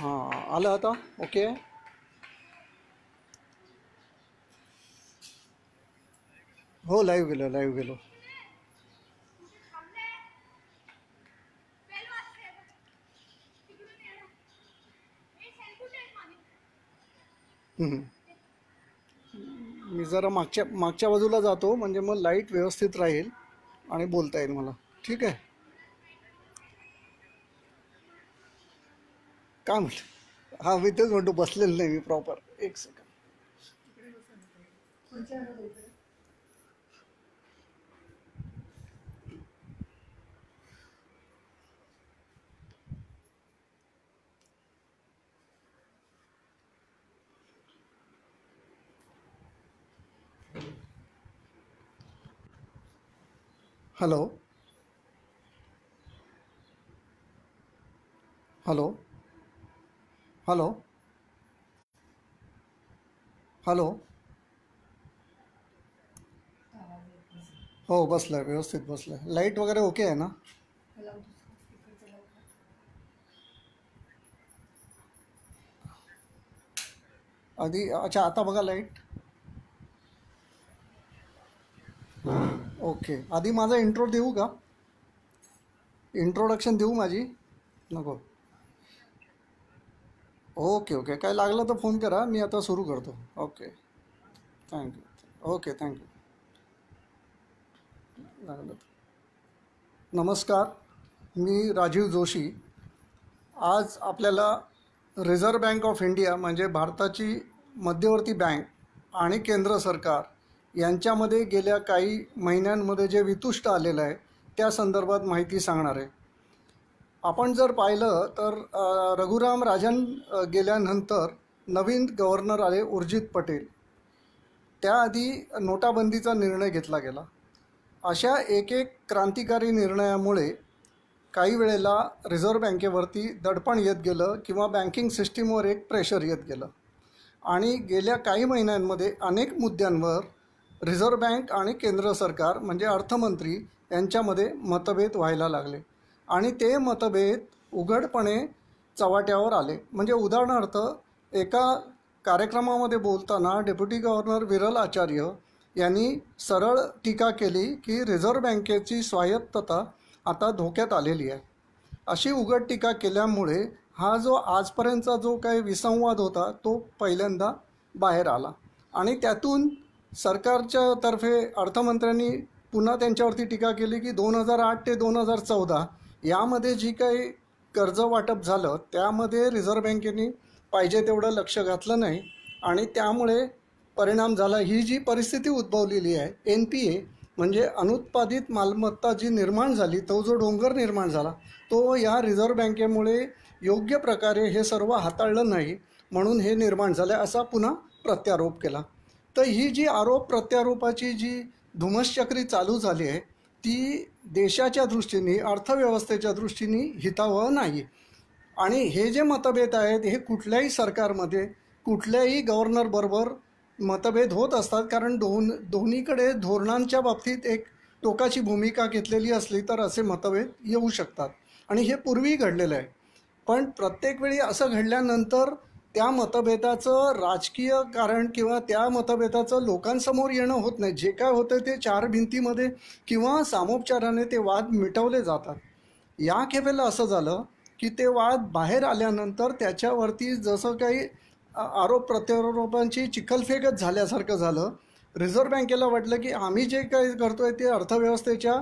हां आला होता ओके हो लाईव्ह गेलो मी जरा मागच्या बाजूला जातो म्हणजे मग लाईट व्यवस्थित राहील आणि बोलता येईल मला ठीक आहे का म्हटलं हां मी तेच म्हणतो बसलेलं नाही मी प्रॉपर एक second hello hello hello hello हो बसलं व्यवस्थित बसलं लाईट वगैरे ओके आहे ना आधी अच्छा आता बघा लाईट ओके आधी माझा इंट्रो देऊ का इंट्रोडक्शन देऊ माझी नको ओके ओके काय लागलं तर फोन करा मी आता सुरू करतो ओके थँक्यू ओके थँक्यू लागलं तर नमस्कार मी राजीव जोशी आज आपल्याला रिझर्व्ह बँक ऑफ इंडिया म्हणजे भारताची मध्यवर्ती बँक आणि केंद्र सरकार यांच्यामध्ये गेल्या काही महिन्यांमध्ये जे वितुष्ट आलेलं आहे त्या संदर्भात माहिती सांगणार आहे। आपण जर पाहिलं तर रघुराम राजन गेल्यानंतर नवीन गव्हर्नर आले उर्जित पटेल। त्याआधी नोटाबंदीचा निर्णय घेतला गेला। अशा एक एक क्रांतिकारी निर्णयामुळे काही वेळेला रिझर्व्ह बँकेवरती दडपण येत गेलं किंवा बँकिंग सिस्टीमवर एक प्रेशर येत गेलं आणि गेल्या काही महिन्यांमध्ये अनेक मुद्द्यांवर रिझर्व्ह बँक आणि केंद्र सरकार म्हणजे अर्थमंत्री यांच्यामध्ये मतभेद व्हायला लागले आणि ते मतभेद उघडपणे चव्हाट्यावर आले। म्हणजे उदाहरणार्थ एका कार्यक्रमामध्ये बोलताना डेप्युटी गव्हर्नर विरल आचार्य यांनी सरळ टीका केली की रिझर्व्ह बँकेची स्वायत्तता आता धोक्यात आलेली आहे। अशी उघड टीका केल्यामुळे हा जो आजपर्यंतचा जो काही विसंवाद होता तो पहिल्यांदा बाहेर आला आणि त्यातून सरकारच्या तर्फे अर्थमंत्र्यांनी पुन्हा त्यांच्यावरती टीका केली की 2008 ते 2014 यामध्ये जी काही कर्ज वाटप झालं त्यामध्ये रिझर्व्ह बँकेने पाहिजे तेवढं लक्ष घातलं नाही आणि त्यामुळे परिणाम झाला। ही जी परिस्थिती उद्भवलेली आहे NPA म्हणजे अनुत्पादित मालमत्ता जी निर्माण झाली तो जो डोंगर निर्माण झाला तो या रिझर्व्ह बँकेमुळे योग्य प्रकारे हे सर्व हाताळलं नाही म्हणून हे निर्माण झाले असा पुन्हा प्रत्यारोप केला। तर ही जी आरोप प्रत्यारोपाची जी धुमसचक्री चालू झाली आहे ती देशाच्या दृष्टीने अर्थव्यवस्थेच्या दृष्टीने हितावह नाही आणि हे जे मतभेद आहेत हे कुठल्याही सरकारमध्ये कुठल्याही गव्हर्नरबरोबर मतभेद होत असतात कारण दोन्हीकडे धोरणांच्या बाबतीत एक टोकाची भूमिका घेतलेली असली तर असे मतभेद येऊ शकतात आणि हे पूर्वी घडलेलं आहे। पण प्रत्येक वेळी असं घडल्यानंतर त्या मतभेदाचं राजकीय कारण किंवा त्या मतभेदाचं लोकांसमोर येणं होत नाही। जे काय होतं ते चार भिंतीमध्ये किंवा सामोपचाराने ते वाद मिटवले जातात। या खेपेला असं झालं की ते वाद बाहेर आल्यानंतर त्याच्यावरती जसं काही आरोप प्रत्यारोपांची चिखलफेकच झाल्यासारखं झालं। रिझर्व्ह बँकेला वाटलं की आम्ही जे काही करतो आहे ते अर्थव्यवस्थेच्या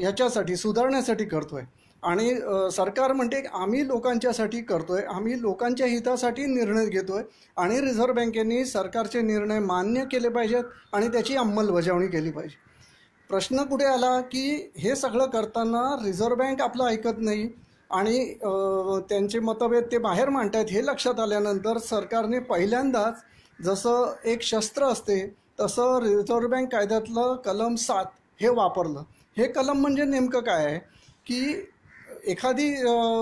ह्याच्यासाठी सुधारण्यासाठी करतो आहे आणि सरकार म्हणते आम्ही लोकांच्यासाठी करतोय आम्ही लोकांच्या हितासाठी निर्णय घेतोय आणि रिझर्व्ह बँकेने सरकारचे निर्णय मान्य केले पाहिजेत आणि त्याची अंमलबजावणी केली पाहिजे। प्रश्न कुठे आला की हे सगळं करताना रिझर्व्ह बँक आपलं ऐकत नाही आणि त्यांचे मतभेद ते बाहेर मांडतायत हे लक्षात आल्यानंतर सरकारने पहिल्यांदाच जसं एक शस्त्र असते तसं रिझर्व्ह बँक कायद्यातलं कलम 7 हे वापरलं। हे कलम म्हणजे नेमकं काय आहे की एखादी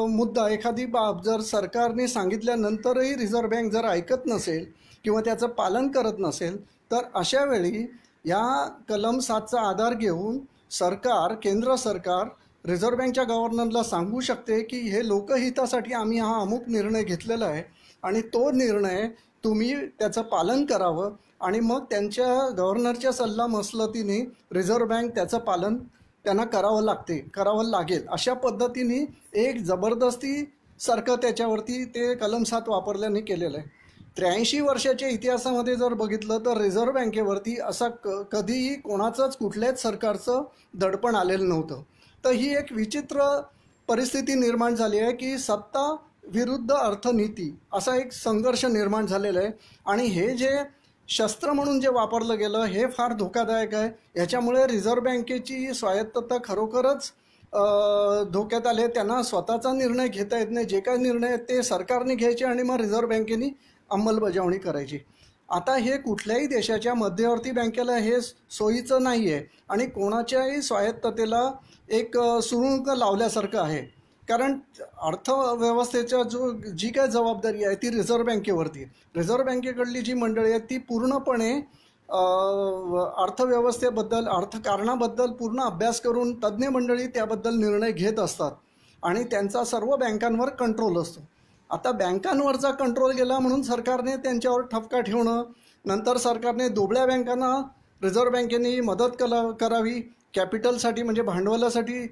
मुद्दा एखादी बाब जर सरकारने सांगितल्यानंतरही रिझर्व्ह बँक जर ऐकत नसेल किंवा त्याचं पालन करत नसेल तर अशा वेळी या कलम 7चा आधार घेऊन सरकार केंद्र सरकार रिझर्व्ह बँकच्या गव्हर्नरला सांगू शकते की हे लोकहितासाठी आम्ही हा अमुक निर्णय घेतलेला आहे आणि तो निर्णय तुम्ही त्याचं पालन करावं आणि मग त्यांच्या गव्हर्नरच्या सल्ला मसलतीने रिझर्व्ह बँक त्याचं पालन त्यांना करावं लागेल अशा पद्धतीने एक जबरदस्ती सारखं त्याच्यावरती ते कलम 7 वापरल्याने केलेलं आहे। 83 वर्षाच्या इतिहासामध्ये जर बघितलं तर रिझर्व्ह बँकेवरती असा कधीही कोणाचंच कुठल्याच सरकारचं दडपण आलेलं नव्हतं। तर ही एक विचित्र परिस्थिती निर्माण झाली आहे की सत्ता विरुद्ध अर्थनीती असा एक संघर्ष निर्माण झालेला आहे आणि हे जे शस्त्र म्हणून जे वापरलं गेलं हे फार धोकादायक आहे। याच्यामुळे रिझर्व्ह बँकेची स्वायत्तता खरोखरच धोक्यात आले। त्यांना स्वतःचा निर्णय घेता येत नाही, जे काही निर्णय ते सरकारने घ्यायचे आणि मग रिझर्व्ह बँकेने अंमलबजावणी करायची। आता हे कुठल्याही देशाच्या मध्यवर्ती बँकेला हे सोयीचं नाही आहे आणि कोणाच्याही स्वायत्ततेला एक सुरुंग लावल्यासारखं आहे, कारण अर्थव्यवस्थेचा जी काय जबाबदारी आहे ती रिझर्व्ह बँकेवरती। रिझर्व्ह बँकेकडली जी मंडळी आहे ती पूर्णपणे अर्थव्यवस्थेबद्दल अर्थकारणाबद्दल पूर्ण अभ्यास करून तज्ज्ञ मंडळी त्याबद्दल निर्णय घेत असतात आणि त्यांचा सर्व बँकांवर कंट्रोल असतो। आता बँकांवरचा कंट्रोल गेला म्हणून सरकारने त्यांच्यावर ठपका ठेवणं, नंतर सरकारने दुबळ्या बँकांना रिझर्व्ह बँकेने मदत करावी, कॅपिटलसाठी म्हणजे भांडवलासाठी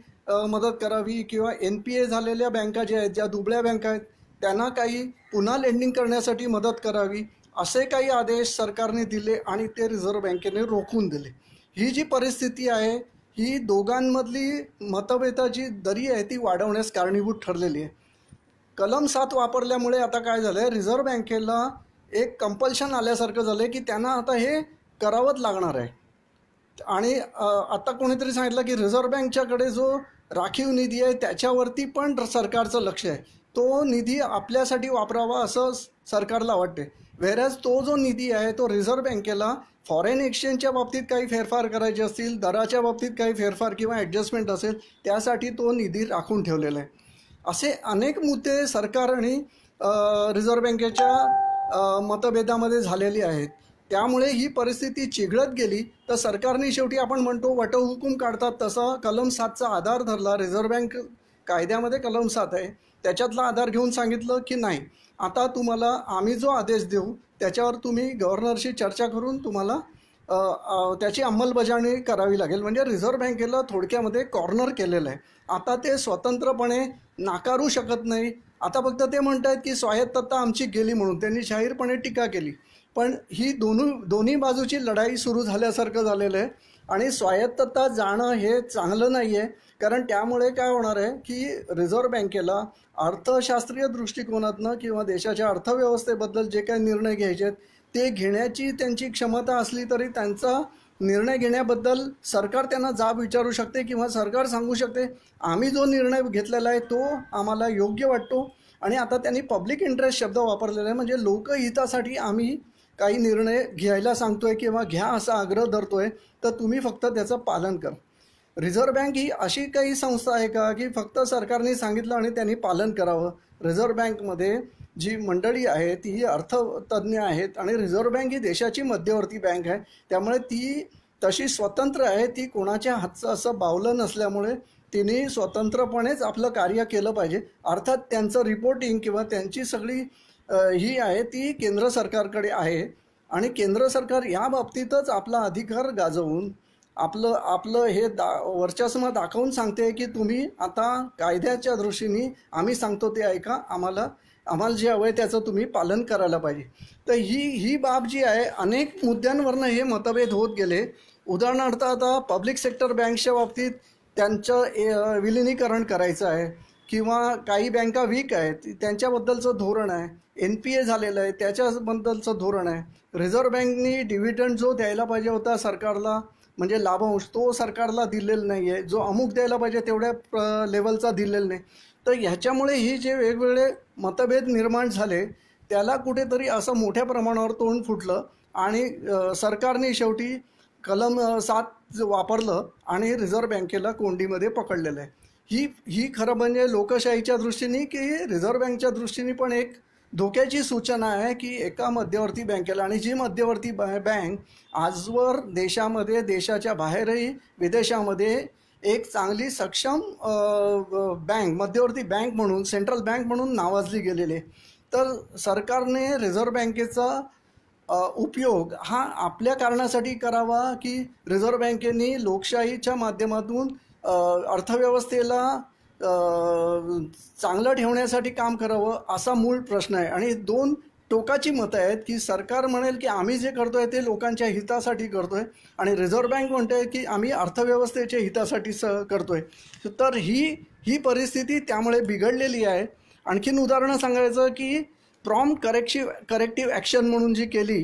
मदत करावी किंवा NPA झालेल्या बँका ज्या आहेत, ज्या दुबळ्या बँका आहेत त्यांना काही पुन्हा लेंडिंग करण्यासाठी मदत करावी, असे काही आदेश सरकारने दिले आणि ते रिझर्व्ह बँकेने रोखून दिले। ही जी परिस्थिती आहे ही दोघांमधली मतभेदाची दरी आहे ती वाढवण्यास कारणीभूत ठरलेली आहे। कलम 7 वापरल्यामुळे आता काय झालं, रिझर्व्ह बँकेला एक कंपल्शन आल्यासारखं झालं की त्यांना आता हे करावंच लागणार आहे। आणि आता कोणीतरी सांगितलं की रिझर्व्ह बँकच्याकडे जो राखीव निधी आहे त्याच्यावरती पण सरकारचं लक्ष आहे, तो निधी आपल्यासाठी वापरावा असं सरकारला वाटते, व्हेरज तो जो निधी आहे तो रिझर्व्ह बँकेला फॉरेन एक्सचेंजच्या बाबतीत काही फेरफार करायचे असतील, दराच्या बाबतीत काही फेरफार किंवा ॲडजस्टमेंट असेल त्यासाठी तो निधी राखून ठेवलेला आहे। असे अनेक मुद्दे सरकार आणि रिझर्व्ह बँकेच्या मतभेदामध्ये झालेली आहेत, त्यामुळे ही परिस्थिती चिघळत गेली। तर सरकारने शेवटी आपण म्हणतो वटहुकूम काढतात तसा कलम 7चा आधार धरला, रिझर्व्ह बँक कायद्यामध्ये कलम 7 आहे त्याच्यातला आधार घेऊन सांगितलं की नाही आता तुम्हाला आम्ही जो आदेश देऊ त्याच्यावर तुम्ही गव्हर्नरशी चर्चा करून तुम्हाला त्याची अंमलबजावणी करावी लागेल। म्हणजे रिझर्व्ह बँकेला थोडक्यामध्ये कॉर्नर केलेलं आहे, आता ते स्वतंत्रपणे नाकारू शकत नाही। आता फक्त ते म्हणत आहेत की स्वायत्तता आमची गेली म्हणून त्यांनी जाहीरपणे टीका केली, पण ही दोन्ही बाजूची लढाई सुरू झाल्यासारखं झालेलं आहे आणि स्वायत्तता जाणं हे चांगलं नाही आहे, कारण त्यामुळे काय होणार आहे की रिझर्व्ह बँकेला अर्थशास्त्रीय दृष्टिकोनातनं किंवा देशाच्या अर्थव्यवस्थेबद्दल जे काही निर्णय घ्यायचे आहेत ते घेण्याची त्यांची क्षमता असली तरी त्यांचा निर्णय घेण्याबद्दल सरकार त्यांना जाब विचारू शकते किंवा सरकार सांगू शकते आम्ही जो निर्णय घेतलेला आहे तो आम्हाला योग्य वाटतो। आणि आता त्यांनी पब्लिक इंटरेस्ट शब्द वापरलेला आहे, म्हणजे लोकहितासाठी आम्ही काही निर्णय घ्यायला सांगतोय किंवा घ्या असा आग्रह धरतोय, तर तुम्ही फक्त त्याचं पालन करा। रिझर्व्ह बँक ही अशी काही संस्था आहे का की फक्त सरकारने सांगितलं आणि त्यांनी पालन करावं? रिझर्व्ह बँकमध्ये जी मंडळी आहे ती ही अर्थतज्ञ आहेत आणि रिझर्व्ह बँक ही देशाची मध्यवर्ती बँक आहे, त्यामुळे ती तशी स्वतंत्र आहे, ती कोणाच्या हातचं असं बावलं नसल्यामुळे तिने स्वतंत्रपणेच आपलं कार्य केलं पाहिजे। अर्थात त्यांचं रिपोर्टिंग किंवा त्यांची सगळी ही आहे ती केंद्र सरकारकडे आहे आणि केंद्र सरकार या बाबतीतच आपला अधिकार गाजवून आपलं हे वर्चस्व दाखवून सांगते की तुम्ही आता कायद्याच्या दृष्टीने आम्ही सांगतो ते ऐका, आम्हाला जे हवं आहे त्याचं तुम्ही पालन करायला पाहिजे। तर ही बाब जी आहे अनेक मुद्द्यांवरनं हे मतभेद होत गेले। उदाहरणार्थ आता पब्लिक सेक्टर बँकच्या बाबतीत त्यांचं विलिनीकरण करायचं आहे किंवा काही बँका वीक आहेत त्यांच्याबद्दलचं धोरण आहे, NPA झालेलं आहे त्याच्याबद्दलचं धोरण आहे। रिझर्व्ह बँकनी डिव्हिडंड जो द्यायला पाहिजे होता सरकारला म्हणजे लाभांश तो सरकारला दिलेला नाही आहे, जो अमुक द्यायला पाहिजे तेवढ्या लेवलचा दिलेला नाही। तर ह्याच्यामुळे ही जे वेगवेगळे मतभेद निर्माण झाले त्याला कुठेतरी असं मोठ्या प्रमाणावर तोंड फुटलं आणि सरकारने शेवटी कलम 7 वापरलं आणि रिझर्व्ह बँकेला कोंडीमध्ये पकडलेलं आहे। ही खरं म्हणजे लोकशाहीच्या दृष्टीने की रिझर्व्ह बँकच्या दृष्टीने पण एक धोक्याची सूचना आहे की एका मध्यवर्ती बँकेला, आणि जी मध्यवर्ती बँक आजवर देशामध्ये देशाच्या बाहेरही विदेशामध्ये एक चांगली सक्षम बँक, मध्यवर्ती बँक म्हणून, सेंट्रल बँक म्हणून नावाजली गेलेली. तर सरकारने रिझर्व्ह बँकेचा उपयोग हा आपल्या कारणासाठी करावा की रिझर्व्ह बँकेने लोकशाहीच्या माध्यमातून अर्थव्यवस्थेला चांगलं ठेवण्यासाठी काम करावं, असा मूळ प्रश्न आहे. आणि दोन टोकाची मतं आहेत की सरकार म्हणेल की आम्ही जे करतो आहे ते लोकांच्या हितासाठी करतो आहे, आणि रिझर्व्ह बँक म्हणते की आम्ही अर्थव्यवस्थेच्या हितासाठी करतो आहे. तर ही परिस्थिती त्यामुळे बिघडलेली आहे. आणखीन उदाहरणं सांगायचं की प्रॉम्प्ट करेक्टिव्ह ॲक्शन म्हणून जी केली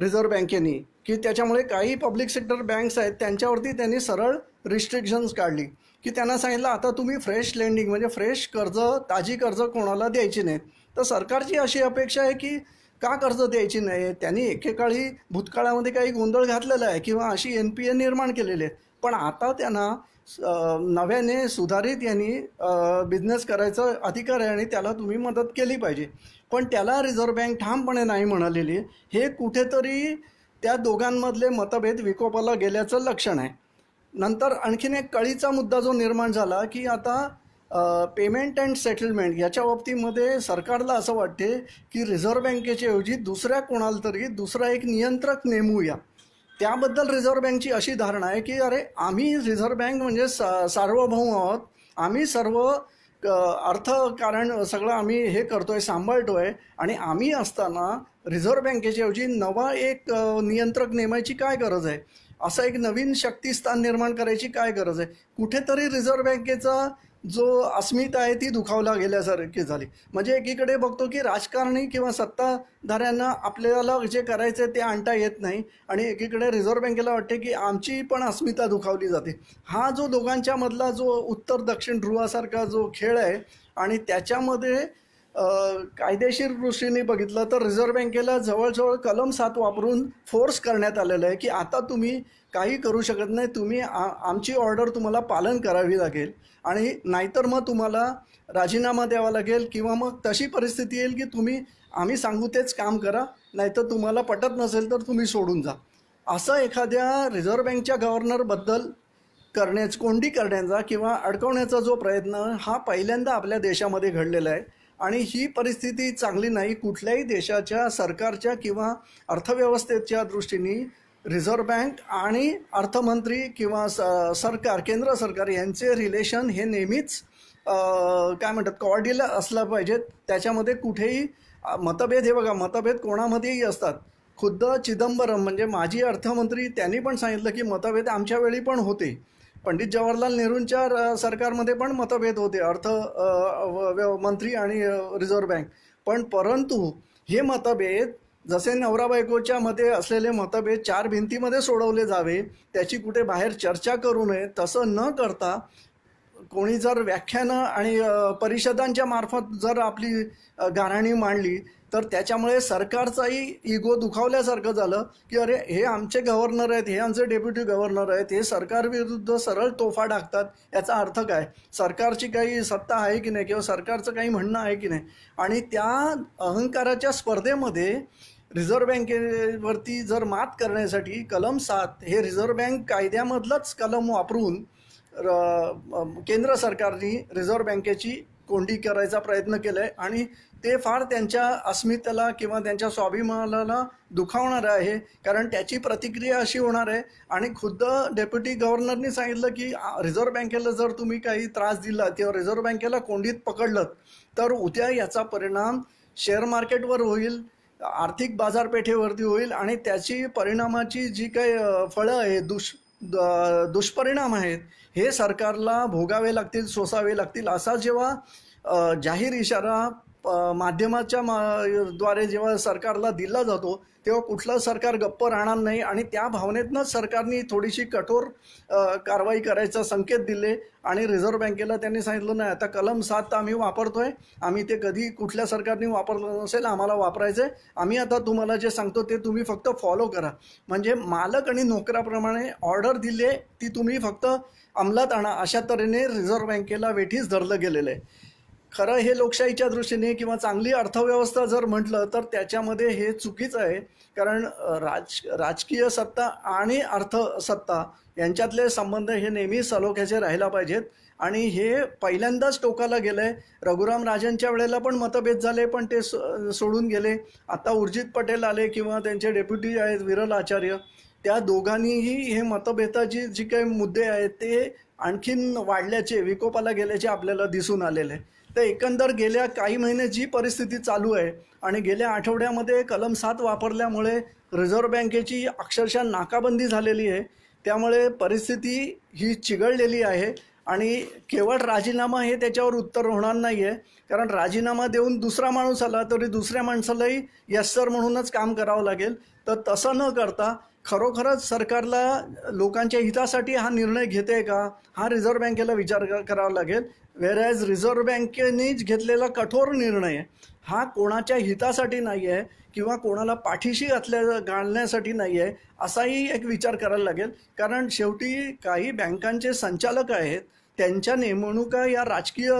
रिझर्व्ह बँकेने, की त्याच्यामुळे काही पब्लिक सेक्टर बँक्स आहेत त्यांच्यावरती त्यांनी सरळ रिस्ट्रिक्शन्स काढली, की त्यांना सांगितलं आता तुम्ही फ्रेश लेंडिंग म्हणजे फ्रेश कर्ज, ताजी कर्ज कोणाला द्यायची नाहीत. तर सरकारची अशी अपेक्षा आहे की का कर्ज द्यायची नाही, त्यांनी एकेकाळी भूतकाळामध्ये काही गोंधळ घातलेला आहे किंवा अशी NPA निर्माण केलेली आहेत, पण आता त्यांना नव्याने सुधारित यांनी बिझनेस करायचा अधिकार आहे आणि त्याला तुम्ही मदत केली पाहिजे. पण त्याला रिझर्व्ह बँक ठामपणे नाही म्हणालेली, हे कुठेतरी त्या दोघांमधले मतभेद विकोपाला गेल्याचं लक्षण आहे. नंतर आणखीन एक कळीचा मुद्दा जो निर्माण झाला की आता पेमेंट अँड सेटलमेंट याच्या बाबतीमध्ये सरकारला असं वाटते की रिझर्व्ह बँकेच्या ऐवजी दुसऱ्या कोणाला तरी दुसरा एक नियंत्रक नेमूया. त्याबद्दल रिझर्व्ह बँकची अशी धारणा आहे की अरे आम्ही रिझर्व्ह बँक म्हणजे सार्वभौम आहोत, आम्ही सर्व अर्थकारण सगळं आम्ही हे करतो आहे, सांभाळतो आहे, आणि आम्ही असताना रिझर्व्ह बँकेच्या ऐवजी नवा एक नियंत्रक नेमायची काय गरज आहे, असं एक नवीन शक्तिस्थान निर्माण करायची काय गरज आहे. कुठेतरी रिझर्व्ह बँकेचा जो अस्मिता आहे ती दुखावला गेल्यासारखी झाली. म्हणजे एकीकडे बघतो की राजकारणी किंवा सत्ताधाऱ्यांना आपल्याला जे करायचं ते आणता येत नाही, आणि एकीकडे रिझर्व्ह बँकेला वाटते की आमची पण अस्मिता दुखावली जाते. हा जो दोघांच्या मधला जो उत्तर दक्षिण ध्रुवासारखा जो खेळ आहे, आणि त्याच्यामध्ये कायदेशीर दृष्टीने बघितलं तर रिझर्व्ह बँकेला जवळजवळ कलम 7 वापरून फोर्स करण्यात आलेलं आहे की आता तुम्ही काही करू शकत नाही, तुम्ही आमची ऑर्डर तुम्हाला पालन करावी लागेल, आणि नाहीतर मग तुम्हाला राजीनामा द्यावा लागेल, किंवा मग तशी परिस्थिती येईल की तुम्ही आम्ही सांगू तेच काम करा, नाहीतर तुम्हाला पटत नसेल तर तुम्ही सोडून जा. असं एखाद्या रिझर्व्ह बँकच्या गव्हर्नरबद्दल कोंडी करण्याचा किंवा अडकवण्याचा जो प्रयत्न हा पहिल्यांदा आपल्या देशामध्ये घडलेला आहे, आणि ही परिस्थिती चांगली नाही. कुठल्याही देशाच्या सरकारच्या किंवा अर्थव्यवस्थेच्या दृष्टीने रिझर्व्ह बँक आणि अर्थमंत्री किंवा सरकार, केंद्र सरकार यांचे रिलेशन हे नेहमीच काय म्हणतात कॉर्डियल असलं पाहिजेत. त्याच्यामध्ये कुठेही मतभेद, हे बघा मतभेद कोणामध्येही असतात. खुद्द चिदंबरम म्हणजे माजी अर्थमंत्री त्यांनी पण सांगितलं की मतभेद आमच्या वेळी पण होते, पंडित जवाहरलाल नेहरूंच्या सरकारमध्ये पण मतभेद होते अर्थमंत्री आणि रिझर्व्ह बँक पण. परंतु हे मतभेद जसे नवरा बायकोच्या मध्ये असलेले मतभेद 4 भिंतीमध्ये सोडवले जावे, त्याची कुठे बाहेर चर्चा करू नये, तसं न करता कोणी जर व्याख्यानं आणि परिषदांच्या मार्फत जर आपली गाऱ्हाणी मांडली तर त्याच्यामुळे सरकारचाही इगो दुखावल्यासारखं झालं की अरे हे आमचे गव्हर्नर आहेत, हे आमचे डेप्युटी गव्हर्नर आहेत, हे सरकारविरुद्ध सरळ तोफा टाकतात, याचा अर्थ काय, सरकारची काही सत्ता आहे की नाही किंवा सरकारचं काही म्हणणं आहे की नाही. आणि त्या अहंकाराच्या स्पर्धेमध्ये रिझर्व्ह बँकेवरती जर मात करण्यासाठी कलम 7 हे रिझर्व्ह बँक कायद्यामधलंच कलम वापरून केंद्र सरकारने रिझर्व्ह बँकेची कोंडी करायचा प्रयत्न केला आहे, आणि ते फार त्यांच्या अस्मितेला किंवा त्यांच्या स्वाभिमानाला दुखावणार आहे, कारण त्याची प्रतिक्रिया अशी होणार आहे. आणि खुद्द डेप्युटी गव्हर्नरनी सांगितलं की रिझर्व्ह बँकेला जर तुम्ही काही त्रास दिला किंवा रिझर्व्ह बँकेला कोंडीत पकडलं तर उद्या याचा परिणाम शेअर मार्केटवर होईल, आर्थिक बाजारपेठेवरती होईल, आणि त्याची परिणामाची जी काही फळं आहे, दुष्परिणाम आहेत, हे सरकारला भोगावे लागतील, सोसावे लागतील, असा जेव्हा जाहीर इशारा माध्यमाच्या द्वारे जेव्हा सरकारला दिला जातो तेव्हा कुठलं सरकार गप्प राहणार नाही, आणि त्या भावनेतनंच सरकारने थोडीशी कठोर कारवाई करायचा संकेत दिले. आणि रिझर्व्ह बँकेला त्यांनी सांगितलं नाही आता कलम 7 आम्ही वापरतोय, आम्ही ते कधी कुठल्या सरकारने वापरलं नसेल, आम्हाला वापरायचं आहे, आम्ही आता तुम्हाला जे सांगतो ते तुम्ही फक्त फॉलो करा. म्हणजे मालक आणि नोकराप्रमाणे ऑर्डर दिली ती तुम्ही फक्त अंमलात आणा, अशा तऱ्हेने रिझर्व्ह बँकेला वेठीस धरलं गेलेलं आहे. खरं हे लोकशाहीच्या दृष्टीने किंवा चांगली अर्थव्यवस्था जर म्हटलं तर त्याच्यामध्ये हे चुकीचं आहे, कारण राजकीय सत्ता आणि अर्थसत्ता यांच्यातले संबंध हे नेहमी सलोख्याचे राहायला पाहिजेत. आणि हे पहिल्यांदाच टोकाला गेलंय. रघुराम राजनच्या वेळेला पण मतभेद झाले पण ते सोडून गेले. आता उर्जित पटेल आले किंवा त्यांचे डेप्युटी आहेत विरल आचार्य, त्या दोघांनीही हे मतभेदाची जी काही मुद्दे आहेत ते आणखीन वाढल्याचे, विकोपाला गेल्याचे आपल्याला दिसून आलेले. तर एकंदर गेल्या काही महिने जी परिस्थिती चालू आहे आणि गेल्या आठवड्यामध्ये कलम 7 वापरल्यामुळे रिझर्व्ह बँकेची अक्षरशः नाकाबंदी झालेली आहे, त्यामुळे परिस्थिती ही चिघळलेली आहे. आणि केवळ राजीनामा हे त्याच्यावर उत्तर होणार नाही आहे, कारण राजीनामा देऊन दुसरा माणूस आला तरी दुसऱ्या माणसालाही यस सर म्हणूनच काम करावं लागेल. तर तसं न करता खरोखरच सरकारला लोकांच्या हितासाठी हा निर्णय घेते का हा रिझर्व्ह बँकेला विचार करावा लागेल. व्हेअरएज रिझर्व्ह बँकेनेच घेतलेला कठोर निर्णय हा कोणाच्या हितासाठी नाही आहे किंवा कोणाला पाठीशी घालण्यासाठी नाही आहे असाही एक विचार करायला लागेल, कारण शेवटी काही बँकांचे संचालक आहेत त्यांच्या नेमणुका या राजकीय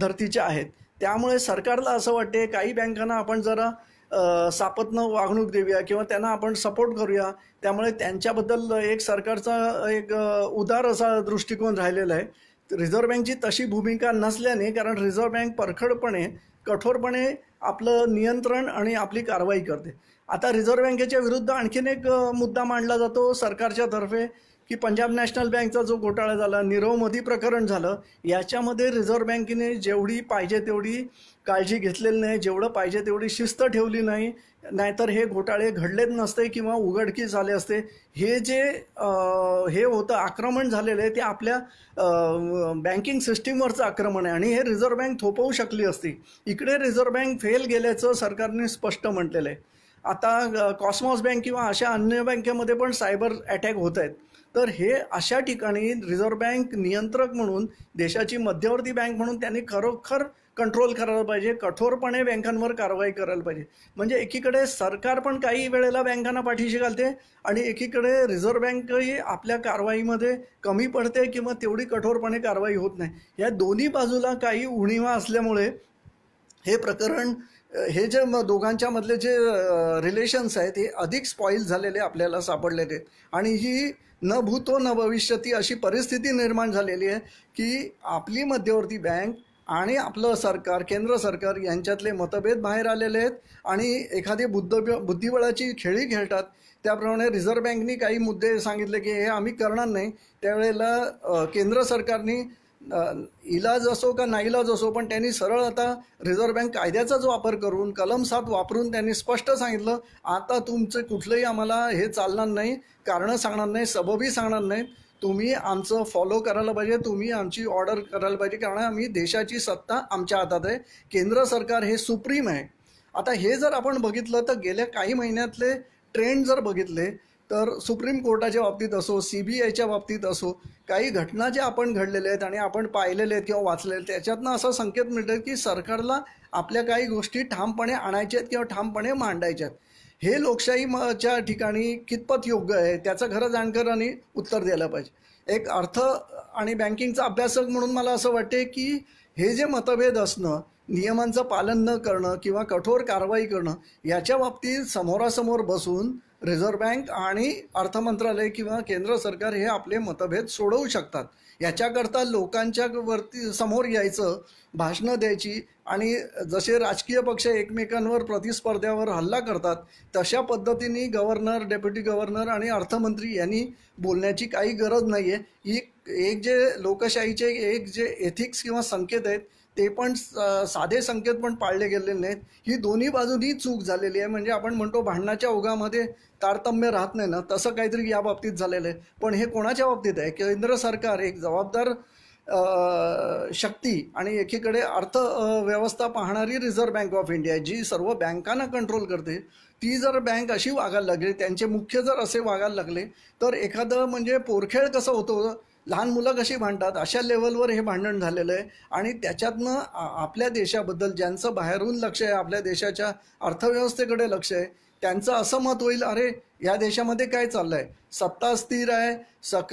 धर्तीच्या आहेत. त्यामुळे सरकारला असं वाटते काही बँकांना आपण जरा सापत्न वागणूक देऊया किंवा त्यांना आपण सपोर्ट करूया, त्यामुळे त्यांच्याबद्दल एक सरकारचा एक उदार असा दृष्टिकोन राहिलेला आहे. रिझर्व्ह बँकची तशी भूमिका नसल्याने, कारण रिझर्व्ह बँक परखडपणे कठोरपणे आपलं नियंत्रण आणि आपली कारवाई करते. आता रिझर्व्ह बँकेच्या विरुद्ध आणखीन एक मुद्दा मांडला जातो सरकारच्या तर्फे की पंजाब नॅशनल बँकचा जो घोटाळा झाला, नीरव मोदी प्रकरण झालं, याच्यामध्ये रिझर्व्ह बँकेने जेवढी पाहिजे तेवढी काळजी घेतलेली नाही, जेवढं पाहिजे तेवढी शिस्त ठेवली नाही, नाहीतर हे घोटाळे घडलेच नसते किंवा उघडकीस झाले असते. हे जे हे होतं आक्रमण झालेलं आहे ते आपल्या बँकिंग सिस्टीमवरचं आक्रमण आहे आणि हे रिझर्व्ह बँक थोपवू शकली असती. इकडे रिझर्व्ह बँक फेल गेल्याचं सरकारने स्पष्ट म्हटलेलं आहे. आता कॉस्मॉस बँक किंवा अशा अन्य बँकेमध्ये पण सायबर अटॅक होत आहेत. तर हे अशा ठिकाणी रिझर्व्ह बँक नियंत्रक म्हणून, देशाची मध्यवर्ती बँक म्हणून त्यांनी खरोखर कंट्रोल करायला पाहिजे, कठोरपणे बँकांवर कारवाई करायला पाहिजे. म्हणजे एकीकडे सरकार पण काही वेळेला बँकांना पाठीशी घालते आणि एकीकडे रिझर्व्ह बँकही आपल्या कारवाईमध्ये कमी पडते किंवा तेवढी कठोरपणे कारवाई होत नाही. या दोन्ही बाजूला काही उणीवा असल्यामुळे हे प्रकरण, हे जे दोघांच्यामधले जे रिलेशन्स आहेत ते अधिक स्पॉईल झालेले आपल्याला सापडलेले आहेत. आणि ही न भूतो न भविष्यती अशी परिस्थिती निर्माण झालेली आहे की आपली मध्यवर्ती बँक आणि आपलं सरकार, केंद्र सरकार यांच्यातले मतभेद बाहेर आलेले आहेत आणि एखादी बुद्धिबळाची खेळी खेळतात. त्याप्रमाणे रिझर्व्ह बँकनी काही मुद्दे सांगितले की हे आम्ही करणार नाही, त्यावेळेला केंद्र सरकारनी इलाज असो का नाईलाज असो पण त्यांनी सरळ आता रिझर्व्ह बँक कायद्याचाच वापर करून कलम 7 वापरून त्यांनी स्पष्ट सांगितलं आता तुमचं कुठलंही आम्हाला हे चालणार नाही, कारणं सांगणार नाही, सबबही सांगणार नाही, तुम्ही आमचं फॉलो करायला पाहिजे, तुम्ही आमची ऑर्डर करायला पाहिजे, कारण आम्ही देशाची सत्ता आमच्या हातात आहे, केंद्र सरकार हे सुप्रीम आहे. आता हे जर आपण बघितलं तर गेल्या काही महिन्यातले ट्रेंड जर बघितले तर सुप्रीम कोर्टाच्या बाबतीत असो, CBIच्या बाबतीत असो, काही घटना ज्या आपण घडलेल्या आहेत आणि आपण पाहिलेल्या आहेत किंवा वाचलेल्या आहेत त्याच्यातनं असा संकेत मिळतो की सरकारला आपल्या काही गोष्टी ठामपणे आणायच्या आहेत किंवा ठामपणे मांडायच्या आहेत. हे लोकशाहीच्या ठिकाणी कितपत योग्य आहे त्याचं खरं जाणकारांनी उत्तर द्यायला पाहिजे. एक अर्थ आणि बँकिंगचा अभ्यासक म्हणून मला असं वाटते की हे जे मतभेद असणं, नियमांचं पालन न करणं किंवा कठोर कारवाई करणं याच्या बाबतीत समोरासमोर बसून रिझर्व्ह बँक आणि अर्थ मंत्रालय किंवा केंद्र सरकार हे आपले मतभेद सोडवू शकतात. याच्याकरता लोकांच्या वरती समोर यायचं, भाषणं द्यायची आणि जसे राजकीय पक्ष एकमेकांवर प्रतिस्पर्ध्यावर हल्ला करतात तशा पद्धतीने गव्हर्नर, डेप्युटी गव्हर्नर आणि अर्थमंत्री यांनी बोलण्याची काही गरज नाही आहे. ही एक जे लोकशाहीचे एक जे एथिक्स किंवा संकेत आहेत ते पण साधे संकेत पण पाळले गेलेले नाहीत. ही दोन्ही बाजूनी चूक झालेली आहे. म्हणजे आपण म्हणतो भांडणाच्या ओघामध्ये तारतम्य राहत नाही ना, तसं काहीतरी या बाबतीत झालेलं आहे. पण हे कोणाच्या बाबतीत आहे? केंद्र सरकार एक जबाबदार शक्ती आणि एकीकडे अर्थव्यवस्था पाहणारी रिझर्व्ह बँक ऑफ इंडिया जी सर्व बँकांना कंट्रोल करते, ती जर बँक अशी वागायला लागली, त्यांचे मुख्य जर असे वागायला लागले तर एखादं म्हणजे पोरखेळ कसं होतं, लहान मुलं कशी भांडतात, अशा लेवलवर हे भांडण झालेलं आहे. आणि त्याच्यातनं आपल्या देशाबद्दल ज्यांचं बाहेरून लक्ष आहे, आपल्या देशाच्या अर्थव्यवस्थेकडे लक्ष आहे, त्यांचं असं मत होईल अरे या देशामध्ये काय चाललं आहे, सत्ता स्थिर आहे,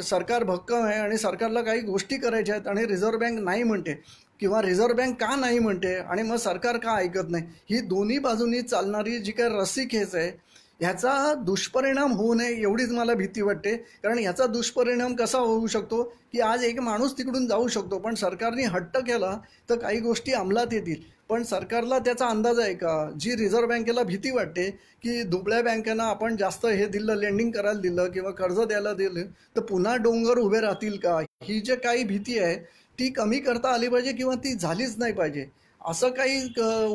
सरकार भक्कम आहे आणि सरकारला काही गोष्टी करायच्या आहेत आणि रिझर्व्ह बँक नाही म्हणते. किंवा रिझर्व्ह बँक का नाही म्हणते आणि मग सरकार का ऐकत नाही, ही दोन्ही बाजूंनी चालणारी जी काही रस्सीखेच आहे ह्याचा दुष्परिणाम होऊ नये एवढीच मला भीती वाटते. कारण याचा दुष्परिणाम कसा होऊ शकतो की आज एक माणूस तिकडून जाऊ शकतो, पण सरकारने हट्ट केला तर काही गोष्टी अंमलात येतील. पण सरकारला त्याचा अंदाज आहे का? जी रिझर्व्ह बँकेला भीती वाटते की दुबळ्या बँकांना आपण जास्त हे दिलं, लेंडिंग करायला दिलं किंवा कर्ज द्यायला दिलं तर पुन्हा डोंगर उभे राहतील का, ही जे काही भीती आहे ती कमी करता आली पाहिजे किंवा ती झालीच नाही पाहिजे. असं काही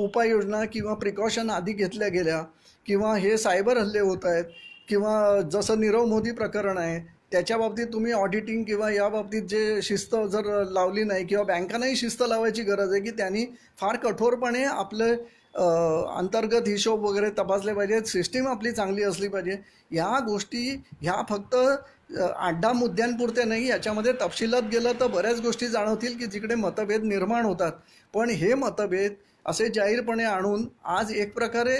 उपाययोजना किंवा प्रिकॉशन आधी घेतल्या गेल्या किंवा हे सायबर हल्ले होत आहेत किंवा जसं नीरव मोदी प्रकरण आहे त्याच्या बाबतीत तुम्ही ऑडिटिंग किंवा या बाबतीत जे शिस्त जर लावली नाही किंवा बँकांनाही शिस्त लावायची गरज आहे की त्यांनी फार कठोरपणे आपले अंतर्गत हिशोब वगैरे तपासले पाहिजेत, सिस्टीम आपली चांगली असली पाहिजे. या गोष्टी ह्या फक्त 8-10 मुद्द्यांपुरते नाही, याच्यामध्ये तपशिलात गेलं तर बऱ्याच गोष्टी जाणवतील की जिकडे मतभेद निर्माण होतात. पण हे मतभेद असे जाहीरपणे आणून आज एक प्रकारे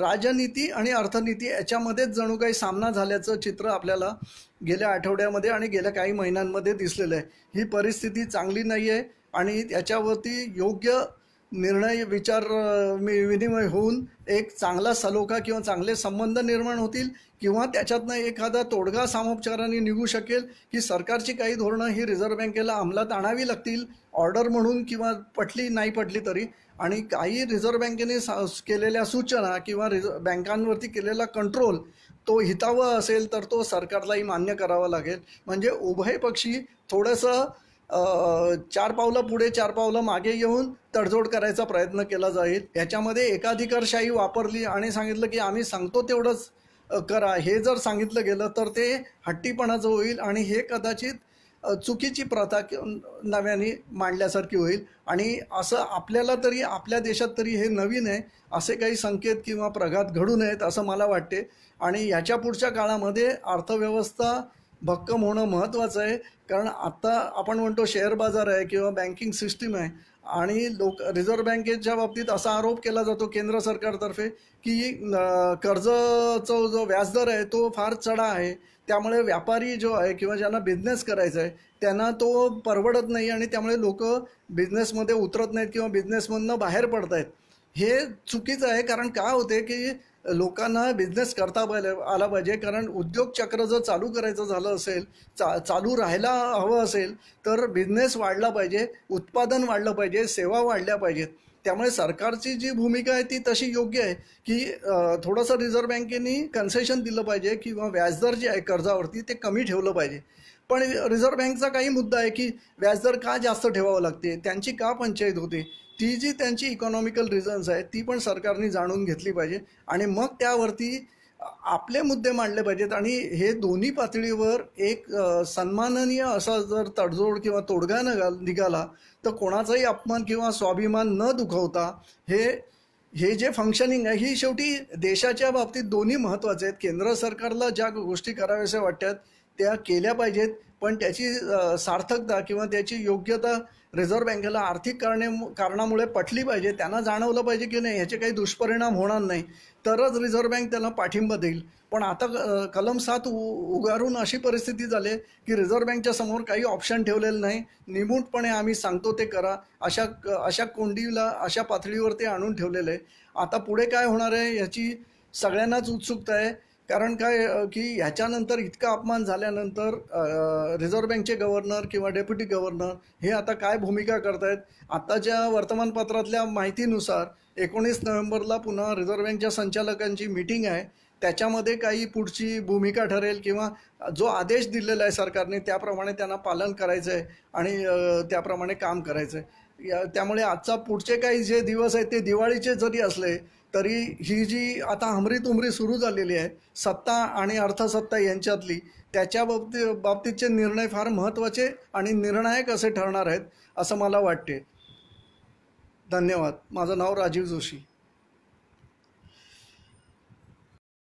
राजनीती आणि अर्थनीती याच्यामध्येच जणू काही सामना झाल्याचं चित्र आपल्याला गेल्या आठवड्यामध्ये आणि गेल्या काही महिन्यांमध्ये दिसलेलं आहे. ही परिस्थिती चांगली नाही आहे आणि त्याच्यावरती योग्य निर्णय विचार विनिमय होऊन एक चांगला सलोखा किंवा चांगले संबंध निर्माण होतील किंवा त्याच्यातनं एखादा तोडगा सामोपचाराने निघू शकेल की सरकारची काही धोरणं ही रिझर्व्ह बँकेला अंमलात आणावी लागतील ऑर्डर म्हणून किंवा पटली नाही पटली तरी. आणि काही रिझर्व्ह बँकेने केलेल्या सूचना किंवा बँकांवरती केलेला कंट्रोल तो हितावा असेल तर तो सरकारलाही मान्य करावा लागेल. म्हणजे उभयपक्षी थोडंसं चार पावलं पुढे चार पावलं मागे येऊन तडजोड करायचा प्रयत्न केला जाईल. याच्यामध्ये एकाधिकारशाही वापरली आणि सांगितलं की आम्ही सांगतो तेवढंच करा हे जर सांगितलं गेलं तर ते हट्टीपणाचं होईल आणि हे कदाचित चुकीची प्रथा नव्याने मांडल्यासारखी होईल. आणि असं आपल्याला तरी आपल्या देशात तरी हे नवीन आहे असे काही संकेत किंवा प्रघात घडू नयेत असं मला वाटते. आणि याच्या पुढच्या काळामध्ये अर्थव्यवस्था भक्कम होणं महत्त्वाचं आहे. कारण आत्ता आपण म्हणतो शेअर बाजार आहे किंवा बँकिंग सिस्टीम आहे आणि रिझर्व्ह बँकेच्या बाबतीत असा आरोप केला जातो केंद्र सरकारतर्फे की कर्जाचा जो व्याजदर आहे तो फार चढा आहे, त्यामुळे व्यापारी जो आहे किंवा ज्यांना बिझनेस करायचा आहे त्यांना तो परवडत नाही आणि त्यामुळे लोक बिझनेसमध्ये उतरत नाहीत किंवा बिझनेसमधनं बाहेर पडत आहेत. हे चुकीचं आहे. कारण का होते की लोकांना बिझनेस करता आला पाहिजे. कारण उद्योगचक्र जर चालू करायचं झालं असेल चालू राहायला हवं असेल तर बिझनेस वाढला पाहिजे, उत्पादन वाढलं पाहिजे, सेवा वाढल्या पाहिजेत. त्यामुळे सरकारची जी भूमिका आहे ती तशी योग्य आहे की थोडंसं रिझर्व्ह बँकेने कन्सेशन दिलं पाहिजे किंवा व्याजदर जे आहे कर्जावरती ते कमी ठेवलं पाहिजे. पण रिझर्व्ह बँकचा काही मुद्दा आहे की व्याजदर का जास्त ठेवावं लागते, त्यांची का पंचायत होते, ती जी त्यांची इकॉनॉमिकल रिझन्स आहे ती पण सरकारने जाणून घेतली पाहिजे आणि मग त्यावरती आपले मुद्दे मांडले पाहिजेत. आणि हे दोन्ही पातळीवर एक सन्माननीय असा जर तडजोड किंवा तोडगा निघाला तर कोणाचाही अपमान किंवा स्वाभिमान न दुखवता हे हे जे फंक्शनिंग आहे ही शेवटी देशाच्या बाबतीत दोन्ही महत्त्वाचे आहेत. केंद्र सरकारला ज्या गोष्टी कराव्याशा वाटतात त्या केल्या पाहिजेत, पण त्याची सार्थकता किंवा त्याची योग्यता रिझर्व्ह बँकेला आर्थिक कारणामुळे पटली पाहिजे, त्यांना जाणवलं पाहिजे की नाही ह्याचे काही दुष्परिणाम होणार नाही तरच रिझर्व्ह बँक त्याला पाठिंबा देईल. पण आता कलम 7 उगारून अशी परिस्थिती झाली की रिझर्व्ह बँकच्या समोर काही ऑप्शन ठेवलेलं नाही, निमूटपणे आम्ही सांगतो ते करा अशा कोंडीला अशा पातळीवर ते आणून ठेवलेलं आहे. आता पुढे काय होणार आहे ह्याची सगळ्यांनाच उत्सुकता आहे. कारण काय की ह्याच्यानंतर इतका अपमान झाल्यानंतर रिझर्व्ह बँकचे गव्हर्नर किंवा डेप्युटी गव्हर्नर हे आता काय भूमिका करत आहेत. आत्ताच्या वर्तमानपत्रातल्या माहितीनुसार 19 नोव्हेंबरला पुन्हा रिझर्व्ह बँकच्या संचालकांची मीटिंग आहे, त्याच्यामध्ये काही पुढची भूमिका ठरेल किंवा जो आदेश दिलेला आहे सरकारने त्याप्रमाणे त्यांना पालन करायचं आहे आणि त्याप्रमाणे काम करायचं आहे. त्यामुळे आजचा पुढचे काही जे दिवस आहेत ते दिवाळीचे जरी असले तरी ही जी आता हमरीतुमरी सुरू झालेली आहे सत्ता आणि अर्थसत्ता यांच्यातली त्याच्या बाबतीतचे निर्णय फार महत्त्वाचे आणि निर्णायक असे ठरणार आहेत असं मला वाटते. धन्यवाद. माझं नाव राजीव जोशी.